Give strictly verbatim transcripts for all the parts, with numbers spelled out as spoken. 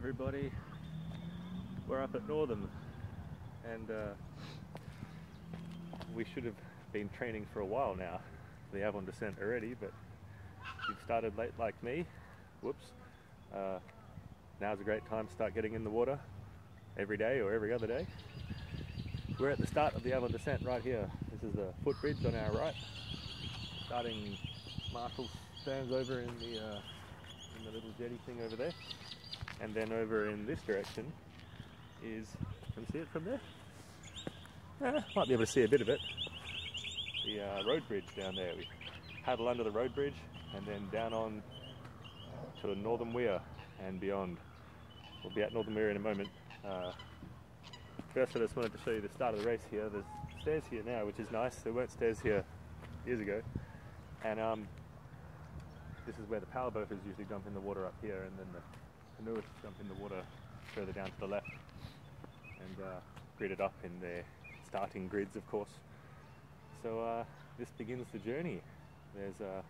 everybody. We're up at Northam, and uh, we should have been training for a while now, the Avon Descent already, but you've started late like me. Whoops. Uh, now's a great time to start getting in the water every day or every other day. We're at the start of the Avon Descent right here. This is the footbridge on our right, starting Marshall turns over in the, uh, in the little jetty thing over there, and then over in this direction is, can you see it from there? Eh, might be able to see a bit of it. The uh, road bridge down there. We paddle under the road bridge and then down on to the Northam Weir and beyond. We'll be at Northam Weir in a moment. Uh, first I just wanted to show you the start of the race here. There's stairs here now, which is nice. There weren't stairs here years ago. And um, this is where the power boaters usually jump in the water up here, and then the canoeists jump in the water further down to the left and uh, grid it up in their starting grids, of course. So uh, this begins the journey. There's uh,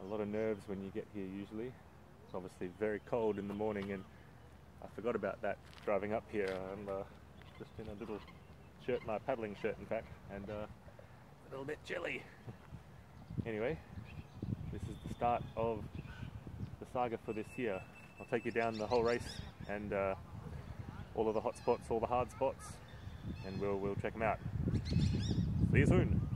a lot of nerves when you get here usually. It's obviously very cold in the morning, and I forgot about that driving up here. I'm uh, just in a little shirt, my paddling shirt in fact, and uh, a little bit chilly. Anyway, this is the start of the saga for this year. I'll take you down the whole race and uh, all of the hot spots, all the hard spots, and we'll, we'll check them out. See you soon.